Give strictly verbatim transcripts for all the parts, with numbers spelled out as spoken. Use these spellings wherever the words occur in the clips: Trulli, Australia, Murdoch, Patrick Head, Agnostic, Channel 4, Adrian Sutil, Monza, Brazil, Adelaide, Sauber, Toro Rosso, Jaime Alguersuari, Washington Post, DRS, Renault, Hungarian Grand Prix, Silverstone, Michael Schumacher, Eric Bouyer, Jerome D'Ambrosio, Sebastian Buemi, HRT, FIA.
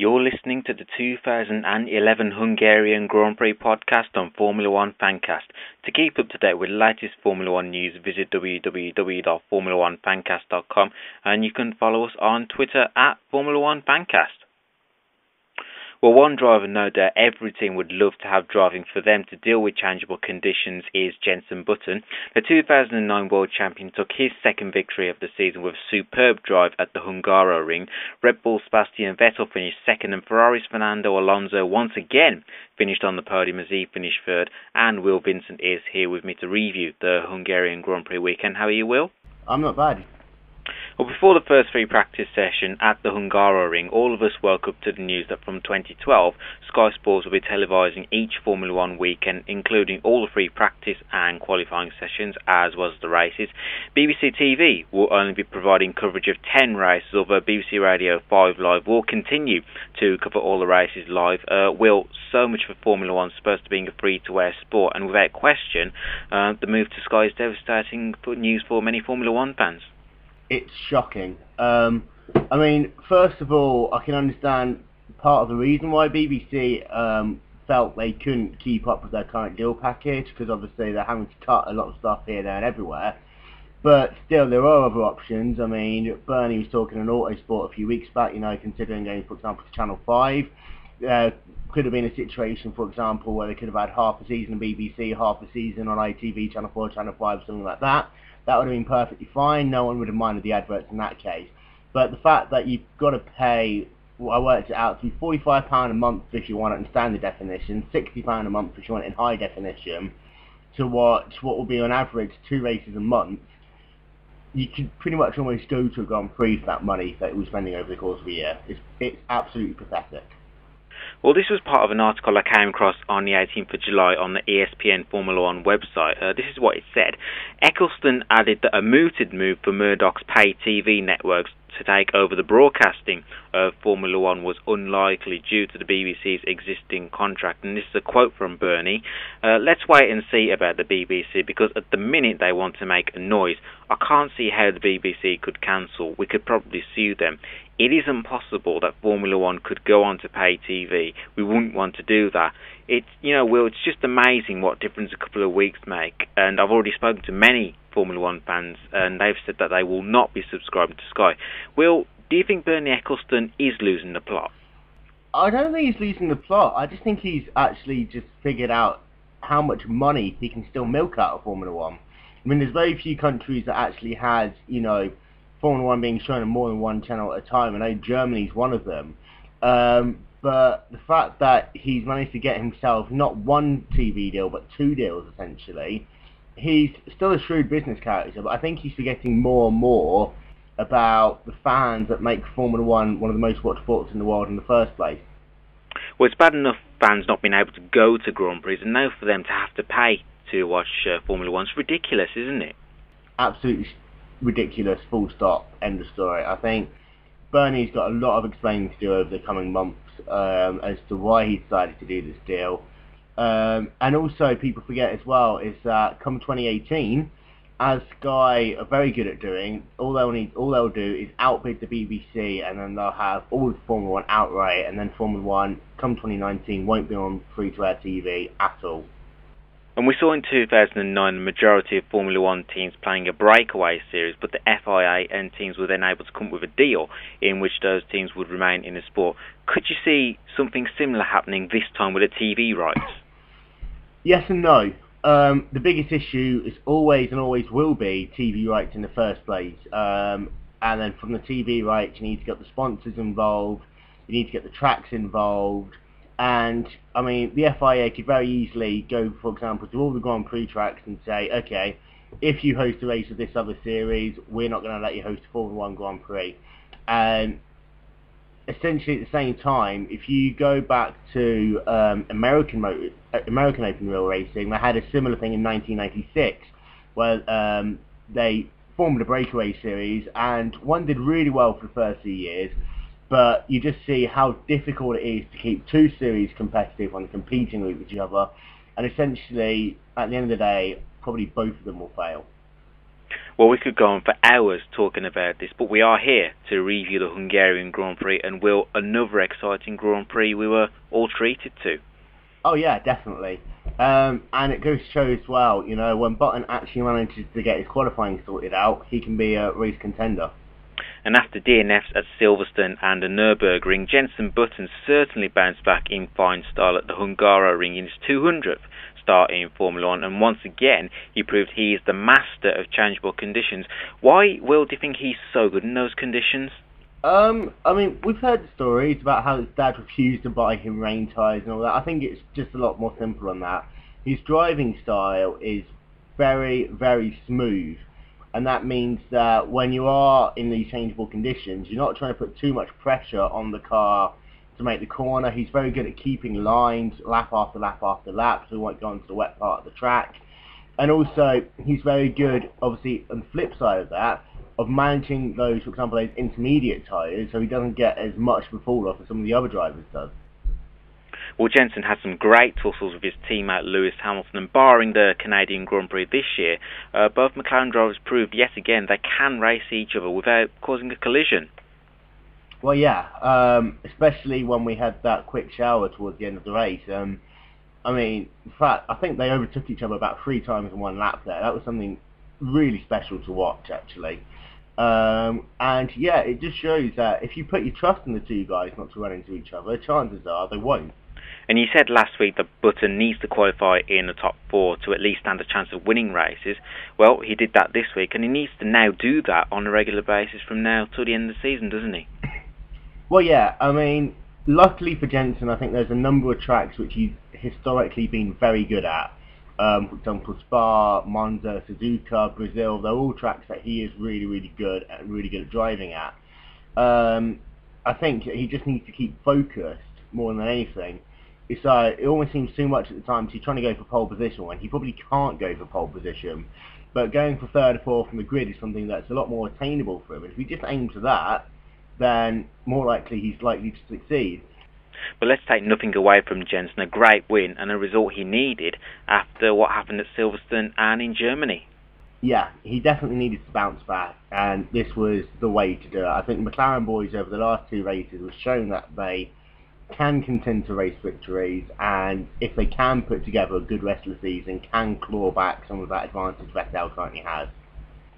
You're listening to the two thousand eleven Hungarian Grand Prix podcast on Formula One Fancast. To keep up to date with the latest Formula One news, visit w w w dot formula one fancast dot com and you can follow us on Twitter at Formula One Fancast. Well, one driver, no doubt, every team would love to have driving for them to deal with changeable conditions is Jenson Button. The two thousand nine world champion took his second victory of the season with a superb drive at the Hungaroring. Red Bull's Sebastian Vettel finished second and Ferrari's Fernando Alonso once again finished on the podium as he finished third. And Will Vincent is here with me to review the Hungarian Grand Prix weekend. How are you, Will? I'm not bad. Well, before the first free practice session at the Hungaroring, all of us woke up to the news that from twenty twelve, Sky Sports will be televising each Formula One weekend, including all the free practice and qualifying sessions, as well as the races. B B C T V will only be providing coverage of ten races, although B B C Radio five Live will continue to cover all the races live. Uh, Will, so much for Formula One supposed to being a free-to-air sport, and without question, uh, the move to Sky is devastating news for many Formula One fans. It's shocking. Um, I mean, first of all, I can understand part of the reason why B B C um, felt they couldn't keep up with their current deal package, because obviously they're having to cut a lot of stuff here, there and everywhere. But still, there are other options. I mean, Bernie was talking on Autosport a few weeks back, you know, considering going, for example, to Channel five. There could have been a situation, for example, where they could have had half a season on B B C, half a season on I T V, Channel four, Channel five, something like that. That would have been perfectly fine. No one would have minded the adverts in that case. But the fact that you've got to pay, well, I worked it out, to be forty-five pounds a month if you want it in standard definition, sixty pounds a month if you want it in high definition, to watch what will be on average two races a month, you could pretty much almost go to a Grand Prix for that money that we're spending over the course of a year. It's, it's absolutely pathetic. Well, this was part of an article I came across on the eighteenth of July on the E S P N Formula One website. Uh, this is what it said. Ecclestone added that a mooted move for Murdoch's pay T V networks to take over the broadcasting of Formula One was unlikely due to the B B C's existing contract. And this is a quote from Bernie. Uh, let's wait and see about the B B C, because at the minute they want to make a noise. I can't see how the B B C could cancel. We could probably sue them. It isn't possible that Formula One could go on to pay T V. We wouldn't want to do that. It's, you know, Will, it's just amazing what difference a couple of weeks make. And I've already spoken to many Formula One fans, and they've said that they will not be subscribing to Sky. Will, do you think Bernie Ecclestone is losing the plot? I don't think he's losing the plot. I just think he's actually just figured out how much money he can still milk out of Formula One. I mean, there's very few countries that actually has, you know, Formula One being shown on more than one channel at a time. I know Germany's one of them. Um, but the fact that he's managed to get himself not one T V deal, but two deals, essentially, he's still a shrewd business character, but I think he's forgetting more and more about the fans that make Formula One one of the most watched sports in the world in the first place. Well, it's bad enough fans not being able to go to Grand Prix, and now for them to have to pay to watch uh, Formula One's ridiculous, isn't it? Absolutely ridiculous, full stop, end of story. I think Bernie's got a lot of explaining to do over the coming months um, as to why he decided to do this deal. Um, and also, people forget as well, is that come twenty eighteen, as Sky are very good at doing, all they'll, need, all they'll do is outbid the B B C, and then they'll have all of Formula One outright, and then Formula One, come twenty nineteen, won't be on free-to-air T V at all. And we saw in two thousand nine the majority of Formula One teams playing a breakaway series, but the F I A and teams were then able to come up with a deal in which those teams would remain in the sport. Could you see something similar happening this time with the T V rights? Yes and no. Um, the biggest issue is always and always will be T V rights in the first place. Um, and then from the T V rights you need to get the sponsors involved, you need to get the tracks involved. And, I mean, the F I A could very easily go, for example, to all the Grand Prix tracks and say, okay, if you host a race of this other series, we're not going to let you host a Formula One Grand Prix. And essentially at the same time, if you go back to um, American motor, American Open Wheel Racing, they had a similar thing in nineteen ninety-six, where um, they formed a breakaway series, and one did really well for the first few years. But you just see how difficult it is to keep two series competitive and competing with each other. And essentially, at the end of the day, probably both of them will fail. Well, we could go on for hours talking about this, but we are here to review the Hungarian Grand Prix, and Will, another exciting Grand Prix we were all treated to. Oh yeah, definitely. Um, and it goes to show as well, you know, when Button actually manages to get his qualifying sorted out, he can be a race contender. And after D N Fs at Silverstone and the Nürburgring, Jenson Button certainly bounced back in fine style at the Hungaroring in his two hundredth start in Formula One, and once again he proved he is the master of changeable conditions. Why, Will, do you think he's so good in those conditions? Um, I mean, we've heard stories about how his dad refused to buy him rain tyres and all that. I think it's just a lot more simple than that. His driving style is very, very smooth, and that means that when you are in these changeable conditions, you're not trying to put too much pressure on the car to make the corner. He's very good at keeping lines lap after lap after lap, so he won't go onto the wet part of the track. And also, he's very good, obviously, on the flip side of that, of managing those, for example, those intermediate tyres, so he doesn't get as much of a fall off as some of the other drivers does. Well, Jenson had some great tussles with his teammate Lewis Hamilton, and barring the Canadian Grand Prix this year, uh, both McLaren drivers proved yet again they can race each other without causing a collision. Well, yeah, um, especially when we had that quick shower towards the end of the race. Um, I mean, in fact, I think they overtook each other about three times in one lap there. That was something really special to watch, actually. Um, and yeah, it just shows that if you put your trust in the two guys not to run into each other, chances are they won't. And you said last week that Button needs to qualify in the top four to at least stand a chance of winning races. Well, he did that this week, and he needs to now do that on a regular basis from now till the end of the season, doesn't he? Well, yeah, I mean, luckily for Jenson, I think there's a number of tracks which he's historically been very good at. Um, for example, Spa, Monza, Suzuka, Brazil, they're all tracks that he is really, really good at and really good at driving at. Um, I think he just needs to keep focused more than anything. It's uh, it almost seems too much at the time, so he's trying to go for pole position when he probably can't go for pole position. But going for third or fourth from the grid is something that's a lot more attainable for him. And if he just aims for that, then more likely he's likely to succeed. But let's take nothing away from Jenson, a great win and a result he needed after what happened at Silverstone and in Germany. Yeah, he definitely needed to bounce back, and this was the way to do it. I think the McLaren boys over the last two races have shown that they can contend to race victories, and if they can put together a good rest of the season, can claw back some of that advantage Vettel currently has.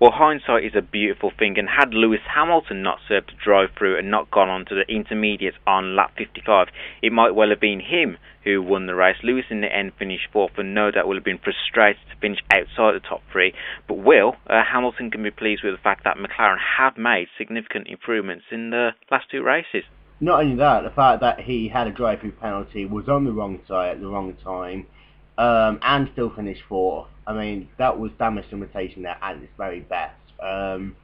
Well, hindsight is a beautiful thing, and had Lewis Hamilton not served the drive-through and not gone on to the intermediates on lap fifty-five, it might well have been him who won the race. Lewis in the end finished fourth, and no doubt will have been frustrated to finish outside the top three. But Will, uh, Hamilton can be pleased with the fact that McLaren have made significant improvements in the last two races. Not only that, the fact that he had a drive-through penalty, was on the wrong side at the wrong time, Um, and still finish fourth. I mean, that was damage limitation there at its very best. Um,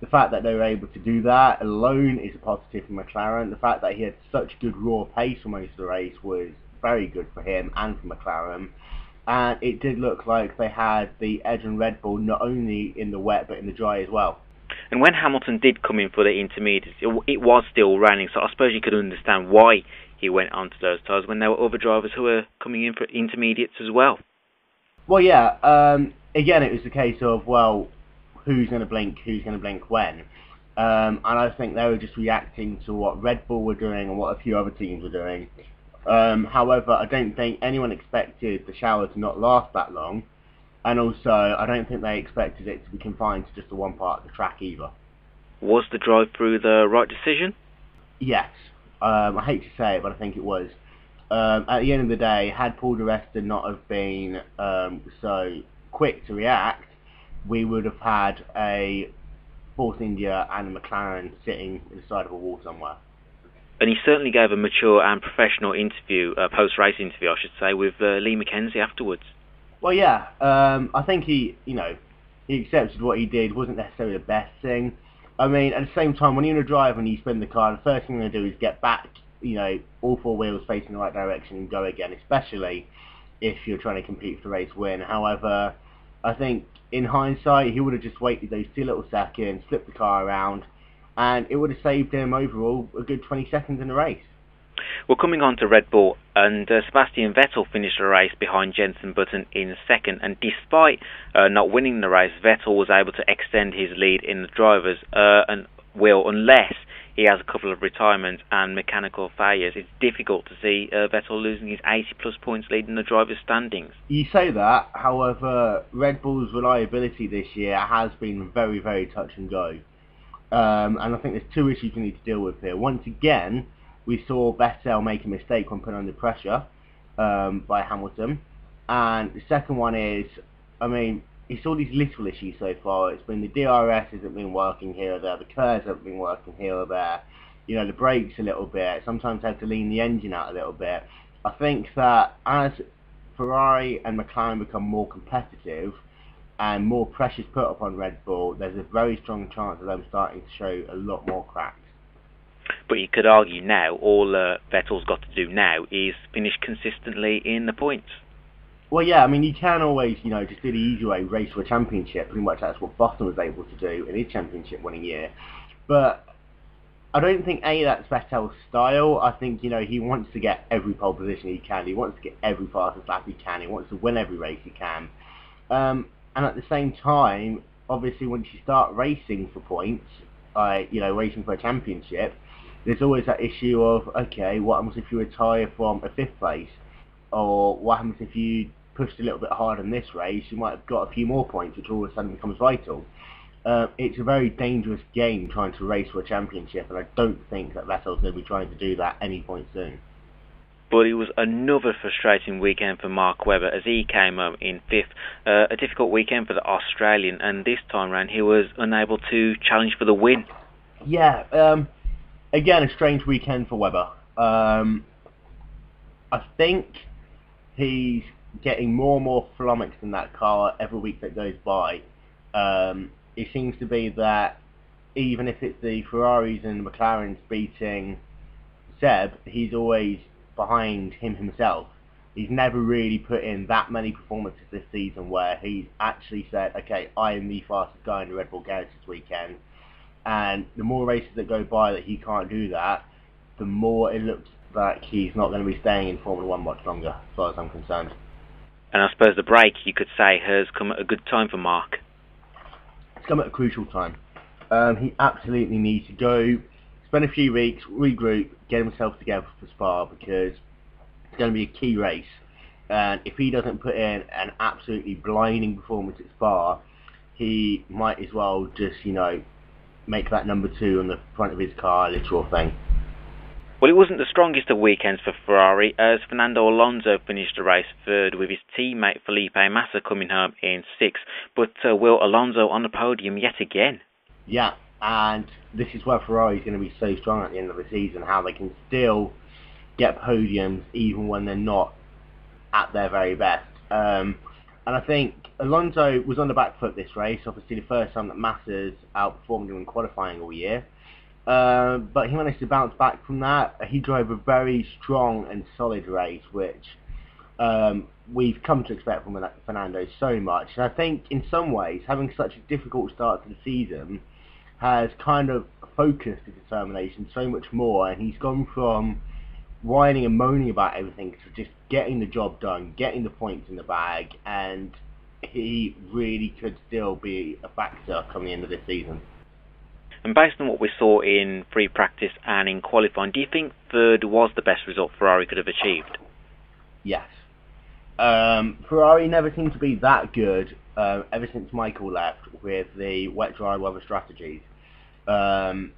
the fact that they were able to do that alone is a positive for McLaren. The fact that he had such good raw pace for most of the race was very good for him and for McLaren. And it did look like they had the edge on Red Bull, not only in the wet but in the dry as well. And when Hamilton did come in for the intermediates, it, it was still raining, so I suppose you could understand why he went onto those tyres when there were other drivers who were coming in for intermediates as well. Well, yeah, um, again, it was a case of, well, who's going to blink, who's going to blink when? Um, and I think they were just reacting to what Red Bull were doing and what a few other teams were doing. Um, however, I don't think anyone expected the shower to not last that long. And also, I don't think they expected it to be confined to just the one part of the track either. Was the drive-through the right decision? Yes. Um, I hate to say it, but I think it was. Um, at the end of the day, had Paul Di Resta not have been um, so quick to react, we would have had a Force India and a McLaren sitting in the side of a wall somewhere. And he certainly gave a mature and professional interview, uh, post-race interview, I should say, with uh, Lee McKenzie afterwards. Well, yeah, um, I think he, you know, he accepted what he did. Wasn't necessarily the best thing. I mean, at the same time, when you're in a drive and you spin the car, the first thing they do is get back, you know, all four wheels facing the right direction and go again, especially if you're trying to compete for the race win. However, I think in hindsight, he would have just waited those two little seconds, flipped the car around, and it would have saved him overall a good twenty seconds in the race. Well, coming on to Red Bull, and uh, Sebastian Vettel finished the race behind Jenson Button in second, and despite uh, not winning the race, Vettel was able to extend his lead in the drivers, uh, and will unless he has a couple of retirements and mechanical failures. It's difficult to see uh, Vettel losing his eighty plus points lead in the drivers' standings. You say that, however, Red Bull's reliability this year has been very, very touch and go. Um, and I think there's two issues we need to deal with here. Once again, we saw Vettel make a mistake when put under pressure um, by Hamilton. And the second one is, I mean, it's all these little issues so far. It's been the D R S hasn't been working here or there, the curves haven't been working here or there, you know, the brakes a little bit, sometimes had to lean the engine out a little bit. I think that as Ferrari and McLaren become more competitive and more pressure's put upon Red Bull, there's a very strong chance of them starting to show a lot more cracks. But you could argue now, all uh, Vettel's got to do now is finish consistently in the points. Well, yeah, I mean, you can always, you know, just do the easy way, race for a championship. Pretty much that's what Button was able to do in his championship-winning year. But I don't think, A, that's Vettel's style. I think, you know, he wants to get every pole position he can. He wants to get every fastest lap he can. He wants to win every race he can. Um, and at the same time, obviously, once you start racing for points, uh, you know, racing for a championship, there's always that issue of, okay, what happens if you retire from a fifth place? Or what happens if you pushed a little bit harder in this race, you might have got a few more points, which all of a sudden becomes vital. Uh, it's a very dangerous game trying to race for a championship, and I don't think that Vettel's going to be trying to do that any point soon. But it was another frustrating weekend for Mark Webber as he came up in fifth. Uh, a difficult weekend for the Australian, and this time round he was unable to challenge for the win. Yeah, um, again a strange weekend for Webber. Um, I think he's getting more and more flummoxed in that car every week that goes by. Um, it seems to be that even if it's the Ferraris and McLarens beating Seb, he's always behind him himself. He's never really put in that many performances this season where he's actually said, okay, I am the fastest guy in the Red Bull garage this weekend. And the more races that go by that he can't do that, the more it looks that he's not going to be staying in Formula One much longer, as far as I'm concerned. And I suppose the break, you could say, has come at a good time for Mark. It's come at a crucial time. Um, he absolutely needs to go, spend a few weeks, regroup, get himself together for Spa, because it's going to be a key race. And if he doesn't put in an absolutely blinding performance at Spa, he might as well just, you know, make that number two on the front of his car a literal thing. Well, it wasn't the strongest of weekends for Ferrari, as Fernando Alonso finished the race third with his teammate Felipe Massa coming home in sixth. But uh, Will Alonso on the podium yet again. Yeah, and this is where Ferrari's going to be so strong at the end of the season, how they can still get podiums even when they're not at their very best. Um, and I think Alonso was on the back foot this race, obviously the first time that Massa's outperformed him in qualifying all year. Uh, but he managed to bounce back from that. He drove a very strong and solid race, which um, we've come to expect from Fernando so much. And I think in some ways, having such a difficult start to the season has kind of focused his determination so much more. And he's gone from whining and moaning about everything to just getting the job done, getting the points in the bag. And he really could still be a factor come the end of this season. And based on what we saw in free practice and in qualifying, do you think third was the best result Ferrari could have achieved? Yes. Um, Ferrari never seemed to be that good uh, ever since Michael left with the wet, dry weather strategies. Um,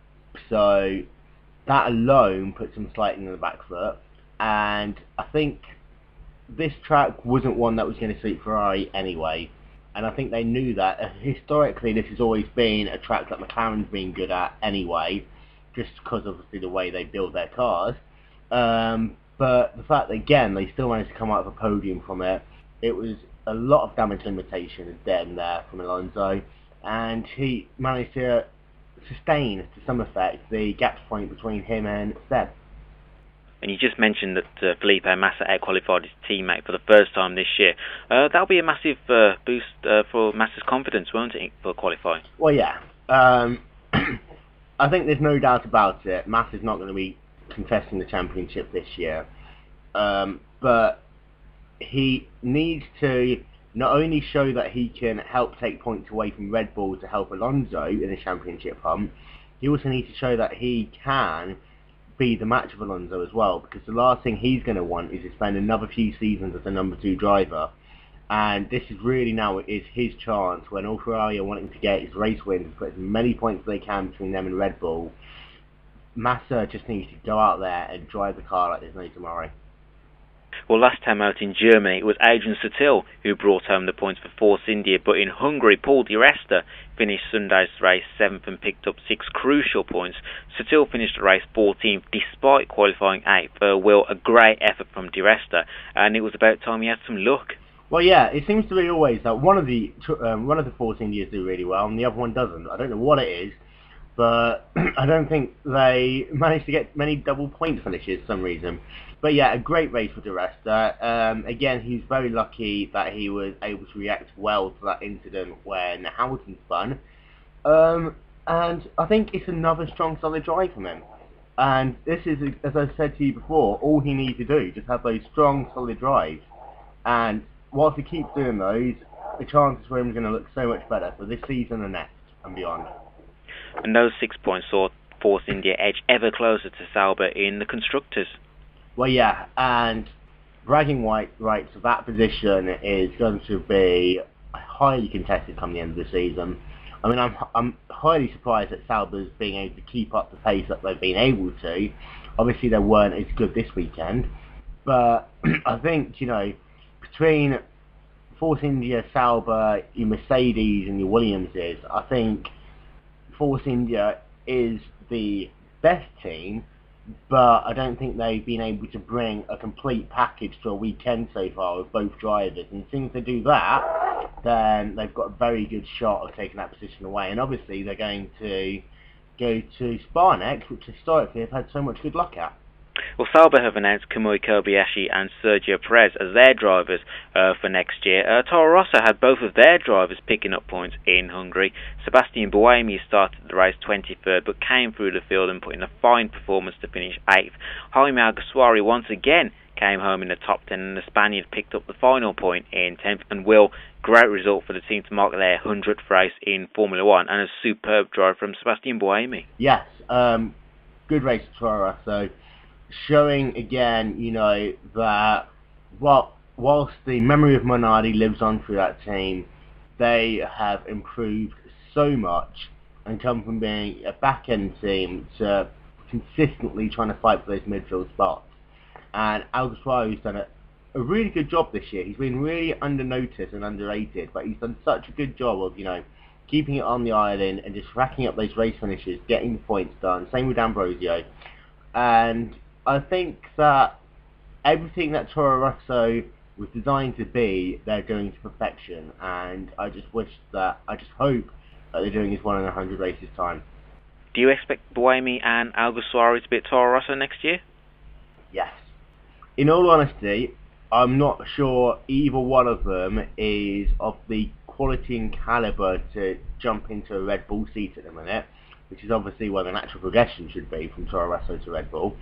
so that alone puts them slightly in the back foot. And I think this track wasn't one that was going to suit Ferrari anyway. And I think they knew that. Uh, historically, this has always been a track that McLaren's been good at anyway, just because, obviously, the way they build their cars. Um, but the fact that, again, they still managed to come out of a podium from it, it was a lot of damage limitation then there from Alonso. And he managed to sustain, to some effect, the gap point between him and Seb. And you just mentioned that uh, Felipe Massa out-qualified his teammate for the first time this year. Uh, that'll be a massive uh, boost uh, for Massa's confidence, won't it, for qualifying? Well, yeah. Um, I think there's no doubt about it. Massa's not going to be contesting the championship this year. Um, but he needs to not only show that he can help take points away from Red Bull to help Alonso in the championship hunt, he also needs to show that he can be the match of Alonso as well, because the last thing he's going to want is to spend another few seasons as a number two driver. And this is really now is his chance, when all Ferrari are wanting to get his race wins and put as many points as they can between them and Red Bull. Massa just needs to go out there and drive the car like there's no tomorrow. Well, last time out in Germany, it was Adrian Sutil who brought home the points for Force India, but in Hungary, Paul Di Resta finished Sunday's race seventh and picked up six crucial points. Sutil finished the race fourteenth despite qualifying eighth. Uh, Will, a great effort from Di Resta, and it was about time he had some luck. Well, yeah, it seems to be always that one of the um, one of the Force Indias do really well and the other one doesn't. I don't know what it is, but I don't think they managed to get many double point finishes for some reason. But yeah, a great race for Di Resta. Um, again, he's very lucky that he was able to react well to that incident when Hamilton spun. Um, and I think it's another strong, solid drive from him. And this is, as I said to you before, all he needs to do, just have those strong, solid drives. And whilst he keeps doing those, the chances for him are going to look so much better for this season and next and beyond. And those six points saw Force India edge ever closer to Sauber in the Constructors. Well, yeah, and bragging rights of that position is going to be highly contested come the end of the season. I mean, I'm I'm highly surprised at Sauber's being able to keep up the pace that they've been able to. Obviously, they weren't as good this weekend, but I think, you know, between Force India, Sauber, your Mercedes and your Williamses, I think Force India is the best team, but I don't think they've been able to bring a complete package to a weekend so far with both drivers. And as soon as they do that, then they've got a very good shot of taking that position away. And obviously they're going to go to Spa next, which historically they've had so much good luck at. Well, Sauber have announced Kamui Kobayashi and Sergio Perez as their drivers uh, for next year. Uh, Toro Rosso had both of their drivers picking up points in Hungary. Sebastian Buemi started the race twenty-third but came through the field and put in a fine performance to finish eighth. Jaime Alguersuari once again came home in the top ten and the Spaniard picked up the final point in tenth. And Will, great result for the team to mark their hundredth race in Formula One and a superb drive from Sebastian Buemi. Yes, um, good race for Toro Rosso, showing again, you know, that while, whilst the memory of Minardi lives on through that team, they have improved so much and come from being a back-end team to consistently trying to fight for those midfield spots. And Alguersuari's done a, a really good job this year. He's been really under-noticed and underrated, but he's done such a good job of, you know, keeping it on the island and just racking up those race finishes, getting the points done. Same with D'Ambrosio. And I think that everything that Toro Rosso was designed to be, they're doing to perfection, and I just wish that, I just hope that they're doing this one in a hundred races time. Do you expect Buemi and Alguersuari to be at Toro Rosso next year? Yes. In all honesty, I'm not sure either one of them is of the quality and calibre to jump into a Red Bull seat at the minute, which is obviously where the natural progression should be from Toro Rosso to Red Bull.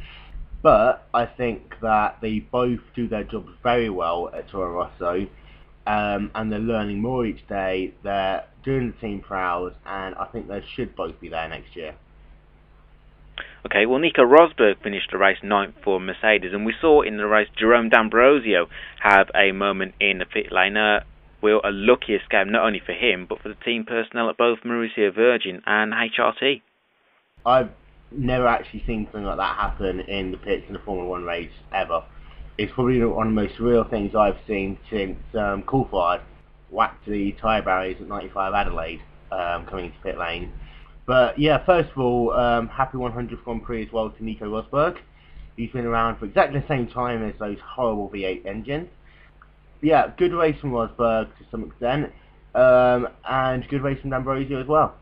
But I think that they both do their jobs very well at Toro Rosso, um, and they're learning more each day. They're doing the team proud, and I think they should both be there next year. Okay, well, Nico Rosberg finished the race ninth for Mercedes, and we saw in the race Jerome D'Ambrosio have a moment in the pit lane. Uh, well, a lucky escape, not only for him, but for the team personnel at both Marussia Virgin and H R T. I've never actually seen something like that happen in the pits in a Formula One race ever. It's probably one of the most surreal things I've seen since um, Coulthard whacked the tyre barriers at ninety-five Adelaide um, coming into pit lane. But yeah, first of all, um, happy one hundredth Grand Prix as well to Nico Rosberg. He's been around for exactly the same time as those horrible V eight engines. Yeah, good race from Rosberg to some extent, um, and good race from D'Ambrosio as well.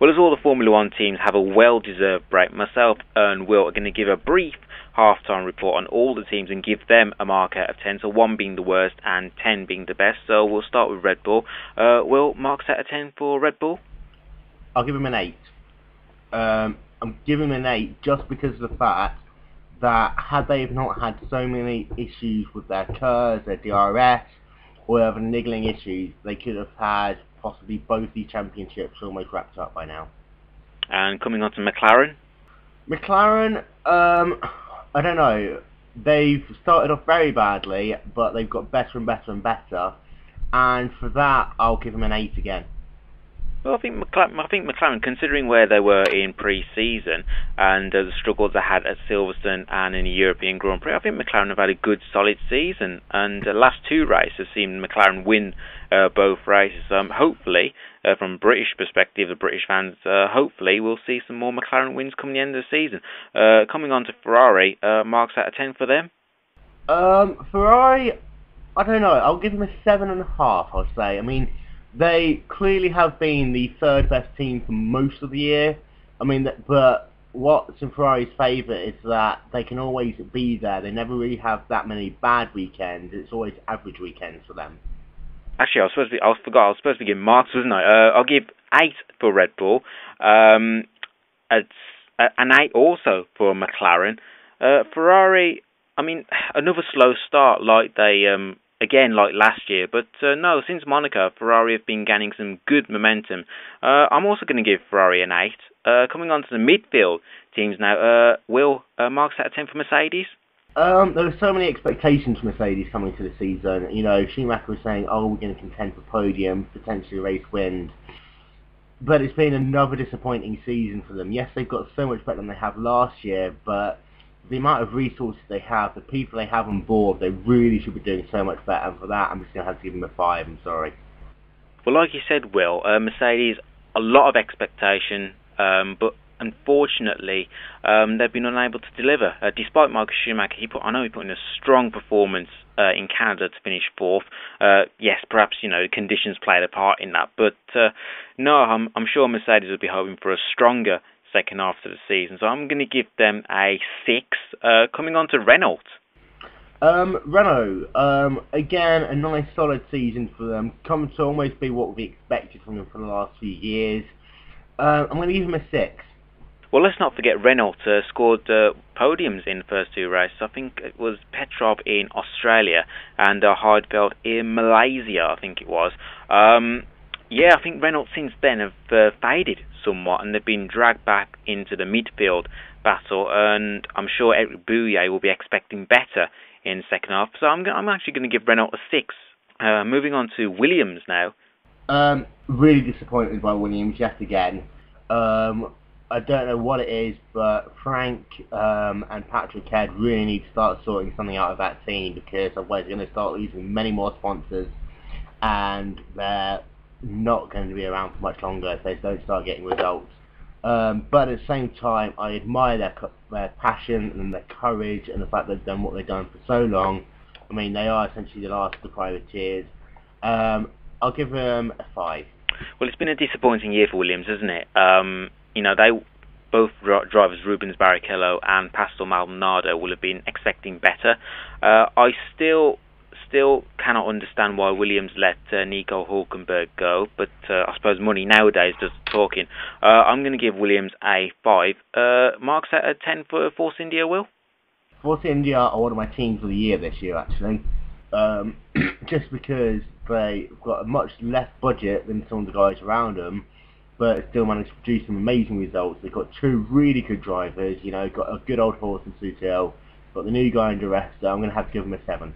Well, as all the Formula One teams have a well-deserved break, myself and Will are going to give a brief half-time report on all the teams and give them a mark out of ten, so one being the worst and ten being the best. So we'll start with Red Bull. Uh, Will, marks out of ten for Red Bull? I'll give him an eight. Um, I'm giving him an eight just because of the fact that had they have not had so many issues with their cars, their D R S, or other niggling issues, they could have had possibly both the championships almost wrapped up by now. And coming on to McLaren? McLaren, um, I don't know. They've started off very badly, but they've got better and better and better. And for that, I'll give them an eight again. Well, I think McLaren, I think McLaren, considering where they were in pre-season and uh, the struggles they had at Silverstone and in the European Grand Prix, I think McLaren have had a good, solid season. And the uh, last two races seen McLaren win uh, both races. Um, hopefully, uh, from a British perspective, the British fans, uh, hopefully we'll see some more McLaren wins come the end of the season. Uh, coming on to Ferrari, uh, marks out of ten for them. Um, Ferrari, I don't know. I'll give them a seven and a half. I'll say. I mean. They clearly have been the third best team for most of the year. I mean, but what's in Ferrari's favour is that they can always be there. They never really have that many bad weekends. It's always average weekends for them. Actually, I was supposed to be, I forgot, I was supposed to be giving marks, wasn't I? Uh, I'll give eight for Red Bull, um, a, an eight also for McLaren. Uh, Ferrari, I mean, another slow start like they... Um, Again, like last year, but uh, no, since Monaco, Ferrari have been gaining some good momentum. Uh, I'm also going to give Ferrari an eight. Uh, coming on to the midfield teams now, uh, Will, uh, marks out of ten for Mercedes? Um, there were so many expectations for Mercedes coming to the season. You know, Schumacher was saying, oh, we're going to contend for podium, potentially race wins. But it's been another disappointing season for them. Yes, they've got so much better than they have last year, but... the amount of resources they have, the people they have on board, they really should be doing so much better. And for that, I'm just going to have to give them a five, I'm sorry. Well, like you said, Will, uh, Mercedes, a lot of expectation, um, but unfortunately, um, they've been unable to deliver. Uh, despite Michael Schumacher, he put, I know he put in a strong performance uh, in Canada to finish fourth. Uh, yes, perhaps, you know, the conditions played a part in that, but uh, no, I'm, I'm sure Mercedes would be hoping for a stronger second half of the season, so I'm going to give them a six. Uh, coming on to Renault. Um, Renault, um, again, a nice solid season for them. Come to almost be what we expected from them for the last few years. Uh, I'm going to give them a six. Well, let's not forget Renault uh, scored uh, podiums in the first two races. I think it was Petrov in Australia and uh, Heidfeld in Malaysia, I think it was. Um, yeah, I think Renault since then have uh, faded somewhat, and they've been dragged back into the midfield battle, and I'm sure Eric Bouyer will be expecting better in the second half, so I'm, I'm actually going to give Renault a six. Uh, moving on to Williams now. Um, really disappointed by Williams yet again. Um, I don't know what it is, but Frank um, and Patrick Head really need to start sorting something out of that team, because otherwise they're going to start losing many more sponsors, and they're not going to be around for much longer if they don't start getting results. Um, but at the same time, I admire their their passion and their courage and the fact they've done what they've done for so long. I mean, they are essentially the last of the privateers. Um, I'll give them a five. Well, it's been a disappointing year for Williams, isn't it? Um, you know, they both drivers, Rubens Barrichello and Pastor Maldonado, will have been expecting better. Uh, I still... still cannot understand why Williams let uh, Nico Hülkenberg go, but uh, I suppose money nowadays does the talking. Uh, I'm going to give Williams a five. Uh, Mark's at a ten for Force India, Will? Force India are one of my teams of the year this year, actually. Um, just because they've got a much less budget than some of the guys around them, but still managed to produce some amazing results. They've got two really good drivers, you know, got a good old horse in Sutil, got the new guy in Di Resta. I'm going to have to give him a seven.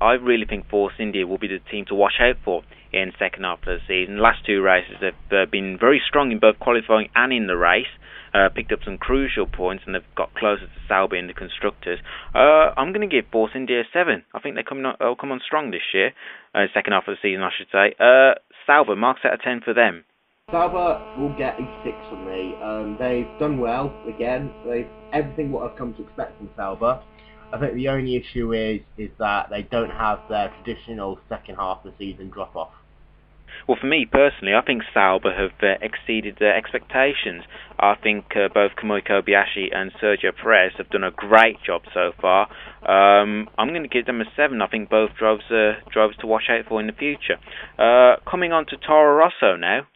I really think Force India will be the team to watch out for in the second half of the season. The last two races have uh, been very strong in both qualifying and in the race, uh, picked up some crucial points, and they've got closer to Sauber in the constructors. Uh, I'm going to give Force India a seven. I think they'll come on, they'll come on strong this year, uh, second half of the season I should say. Uh, Sauber, marks out of ten for them. Sauber will get a six from me. Um, they've done well, again, they've everything what I've come to expect from Sauber. I think the only issue is is that they don't have their traditional second half of the season drop-off. Well, for me personally, I think Sauber have uh, exceeded their expectations. I think uh, both Kamui Kobayashi and Sergio Perez have done a great job so far. Um, I'm going to give them a seven. I think both drivers uh, drivers to watch out for in the future. Uh, coming on to Toro Rosso now.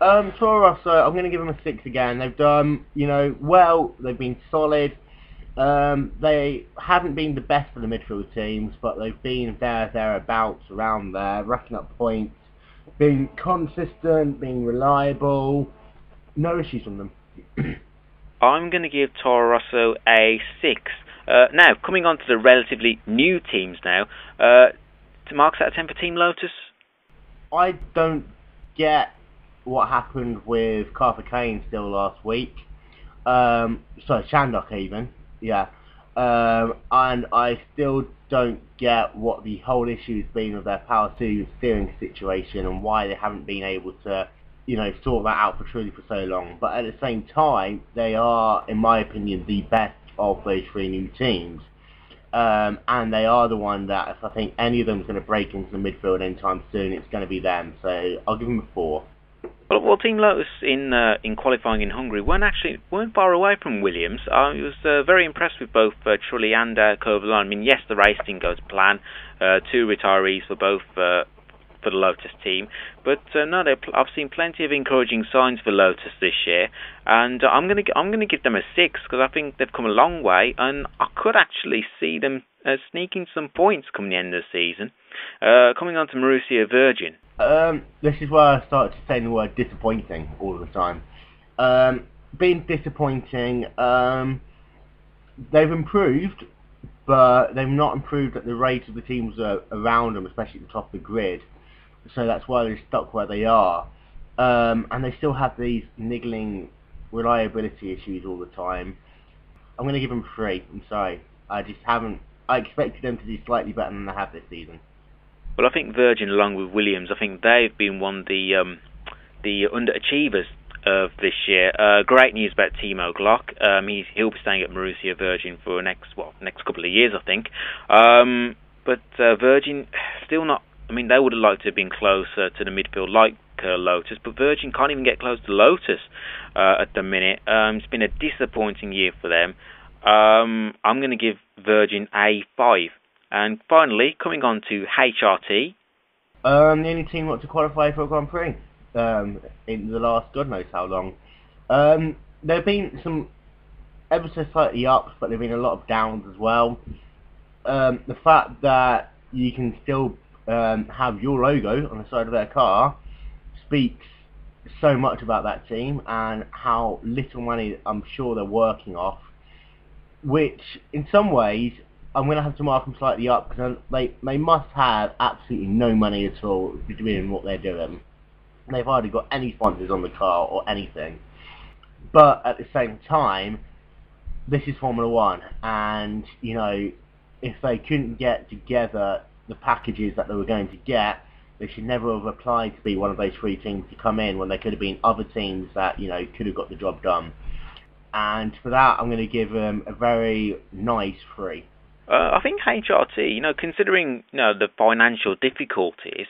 Um, Toro Rosso, I'm going to give them a six again. They've done, you know, well. They've been solid. Um, they haven't been the best for the midfield teams, but they've been there, thereabouts, around there, racking up points, being consistent, being reliable. No issues from them. I'm going to give Toro Rosso a six. Uh, now, coming on to the relatively new teams now, uh, to marks out of ten for Team Lotus? I don't get what happened with Carver Kane still last week. Um, sorry, Chandok even. Yeah. Um, and I still don't get what the whole issue has been with their power two steering situation and why they haven't been able to, you know, sort that out for truly for so long. But at the same time, they are, in my opinion, the best of those three new teams. Um, and they are the one that, if I think any of them is going to break into the midfield anytime soon, it's going to be them. So I'll give them a four. Well, well Team Lotus in uh, in qualifying in Hungary weren't actually weren't far away from Williams. I was uh, very impressed with both uh, Trulli and uh, Kovalan. I mean, yes, the race didn't go to plan. Uh, two retirees for both uh, for the Lotus team, but uh, no, pl- I've seen plenty of encouraging signs for Lotus this year, and uh, I'm gonna g- I'm gonna give them a six because I think they've come a long way, and I could actually see them uh, sneaking some points come the end of the season. Uh, coming on to Marussia Virgin. Um, this is where I started saying the word disappointing all the time. Um, being disappointing, um, they've improved, but they've not improved at the rate of the teams uh, around them, especially at the top of the grid. So that's why they're stuck where they are. Um, and they still have these niggling reliability issues all the time. I'm going to give them three. I'm sorry. I just haven't... I expected them to do slightly better than they have this season. Well, I think Virgin, along with Williams, I think they've been one of the um, the underachievers of this year. Uh, great news about Timo Glock. Um, he's, he'll be staying at Marussia Virgin for next what next couple of years, I think. Um, but uh, Virgin still not. I mean, they would have liked to have been closer to the midfield, like uh, Lotus. But Virgin can't even get close to Lotus uh, at the minute. Um, it's been a disappointing year for them. Um, I'm going to give Virgin a five. And finally, coming on to H R T. Um, the only team not to qualify for a Grand Prix um, in the last God knows how long. Um, there have been some ever so slightly ups, but there have been a lot of downs as well. Um, the fact that you can still um, have your logo on the side of their car speaks so much about that team and how little money I'm sure they're working off. Which, in some ways, I'm going to have to mark them slightly up because they, they must have absolutely no money at all doing what they're doing. They've hardly got any sponsors on the car or anything. But at the same time, this is Formula One, and, you know, if they couldn't get together the packages that they were going to get, they should never have applied to be one of those three teams to come in when there could have been other teams that, you know, could have got the job done. And for that, I'm going to give them a very nice three. Uh, I think H R T, you know, considering you know, the financial difficulties,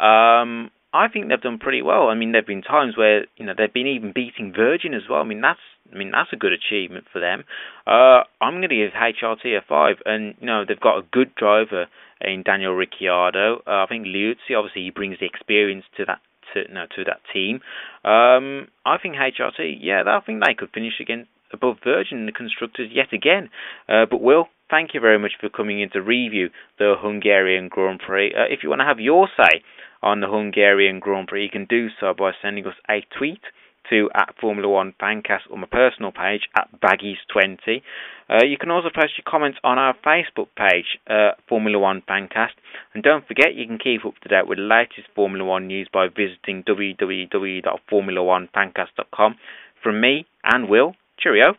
um, I think they've done pretty well. I mean, there've been times where you know they've been even beating Virgin as well. I mean, that's I mean that's a good achievement for them. Uh, I'm going to give H R T a five, and you know they've got a good driver in Daniel Ricciardo. Uh, I think Liuzzi, obviously, he brings the experience to that. To, no, to that team. Um, I think H R T, yeah, I think they could finish again above Virgin and the Constructors yet again. Uh, but Will, thank you very much for coming in to review the Hungarian Grand Prix. Uh, if you want to have your say on the Hungarian Grand Prix, you can do so by sending us a tweet to at Formula One Fancast or my personal page at Baggies twenty. Uh, you can also post your comments on our Facebook page, uh, Formula One Fancast. And don't forget, you can keep up to date with the latest Formula One news by visiting w w w dot formula one fancast dot com. From me and Will, cheerio.